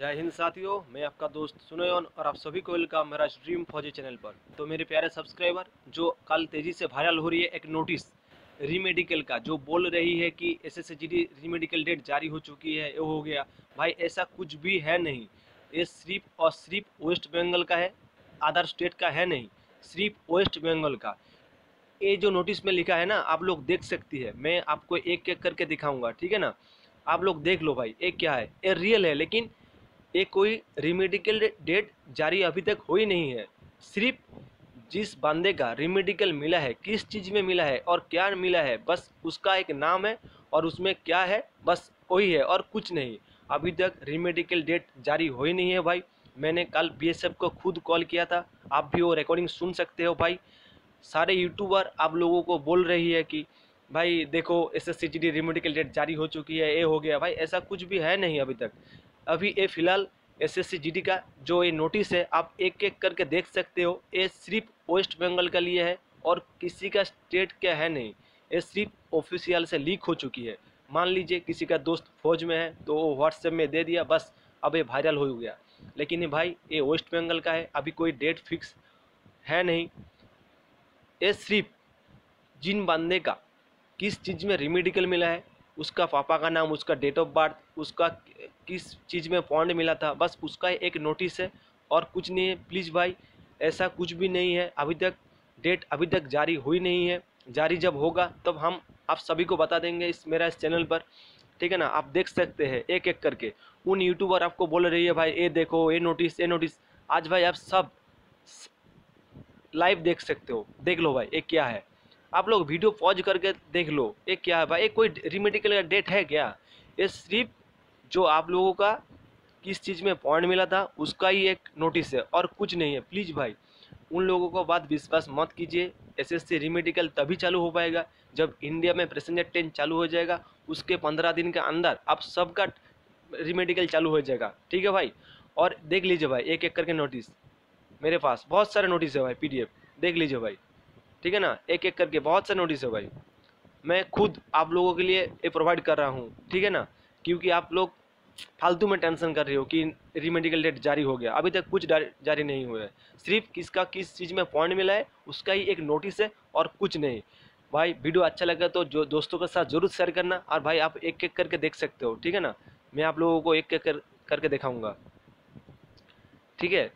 जय हिंद साथियों, मैं आपका दोस्त सुनयोन और आप सभी को वेलकम मेरा ड्रीम फौजी चैनल पर। तो मेरे प्यारे सब्सक्राइबर, जो कल तेज़ी से वायरल हो रही है एक नोटिस रीमेडिकल का, जो बोल रही है कि एसएससी जीडी रीमेडिकल डेट जारी हो चुकी है, ये हो गया, भाई ऐसा कुछ भी है नहीं। ये सिर्फ और सिर्फ वेस्ट बंगाल का है, अदर स्टेट का है नहीं, सिर्फ वेस्ट बंगाल का। ये जो नोटिस में लिखा है ना, आप लोग देख सकती है, मैं आपको एक एक करके दिखाऊँगा, ठीक है ना। आप लोग देख लो भाई, ये क्या है, ये रियल है, लेकिन ये कोई रीमेडिकल डेट जारी अभी तक हुई नहीं है। सिर्फ जिस बंदे का रीमेडिकल मिला है, किस चीज़ में मिला है और क्या मिला है, बस उसका एक नाम है और उसमें क्या है, बस वही है और कुछ नहीं। अभी तक रीमेडिकल डेट जारी हुई नहीं है भाई। मैंने कल बीएसएफ को खुद कॉल किया था, आप भी वो रिकॉर्डिंग सुन सकते हो भाई। सारे यूट्यूबर आप लोगों को बोल रही है कि भाई देखो एसएससी जीडी रीमेडिकल डेट जारी हो चुकी है, ये हो गया, भाई ऐसा कुछ भी है नहीं अभी तक। अभी ये फ़िलहाल एसएससी जीडी का जो ये नोटिस है, आप एक एक करके देख सकते हो, ये सिर्फ वेस्ट बंगाल का लिए है और किसी का स्टेट का है नहीं। ये सिर्फ ऑफिशियल से लीक हो चुकी है। मान लीजिए किसी का दोस्त फौज में है तो वो व्हाट्सएप में दे दिया, बस अब ये वायरल हो गया। लेकिन भाई ये वेस्ट बंगाल का है, अभी कोई डेट फिक्स है नहीं। ये सिर्फ जिन बंदे का किस चीज़ में रीमेडिकल मिला है, उसका पापा का नाम, उसका डेट ऑफ बर्थ, उसका किस चीज़ में पॉइंट मिला था, बस उसका एक नोटिस है और कुछ नहीं है। प्लीज़ भाई ऐसा कुछ भी नहीं है, अभी तक डेट अभी तक जारी हुई नहीं है। जारी जब होगा तब हम आप सभी को बता देंगे मेरा इस चैनल पर, ठीक है ना। आप देख सकते हैं एक एक करके। उन यूट्यूबर आपको बोल रही है भाई ये देखो ये नोटिस, ये नोटिस। आज भाई आप सब लाइव देख सकते हो, देख लो भाई ये क्या है। आप लोग वीडियो पॉज करके देख लो ये क्या है भाई। ये कोई रीमेडिकल का डेट है क्या? ये सिर्फ जो आप लोगों का किस चीज़ में पॉइंट मिला था उसका ही एक नोटिस है और कुछ नहीं है। प्लीज़ भाई उन लोगों को बात विश्वास मत कीजिए। एसएससी रीमेडिकल तभी चालू हो पाएगा जब इंडिया में पैसेंजर ट्रेन चालू हो जाएगा, उसके 15 दिन के अंदर आप सबका रीमेडिकल चालू हो जाएगा, ठीक है भाई। और देख लीजिए भाई एक एक करके नोटिस, मेरे पास बहुत सारे नोटिस है भाई, PDF देख लीजिए भाई, ठीक है ना। एक एक करके बहुत सारे नोटिस है भाई, मैं खुद आप लोगों के लिए ये प्रोवाइड कर रहा हूँ, ठीक है ना। क्योंकि आप लोग फालतू में टेंशन कर रहे हो कि रीमेडिकल डेट जारी हो गया, अभी तक कुछ जारी नहीं हुआ है। सिर्फ किसका किस चीज़ में पॉइंट मिला है उसका ही एक नोटिस है और कुछ नहीं। भाई वीडियो अच्छा लगा तो जो दोस्तों के साथ जरूर शेयर करना। और भाई आप एक एक करके देख सकते हो, ठीक है ना। मैं आप लोगों को एक एक करके दिखाऊँगा, ठीक है।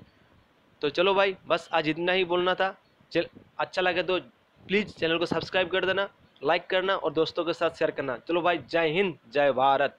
तो चलो भाई, बस आज इतना ही बोलना था। अच्छा लगे तो प्लीज़ चैनल को सब्सक्राइब कर देना, लाइक करना और दोस्तों के साथ शेयर करना। चलो भाई, जय हिंद, जय भारत।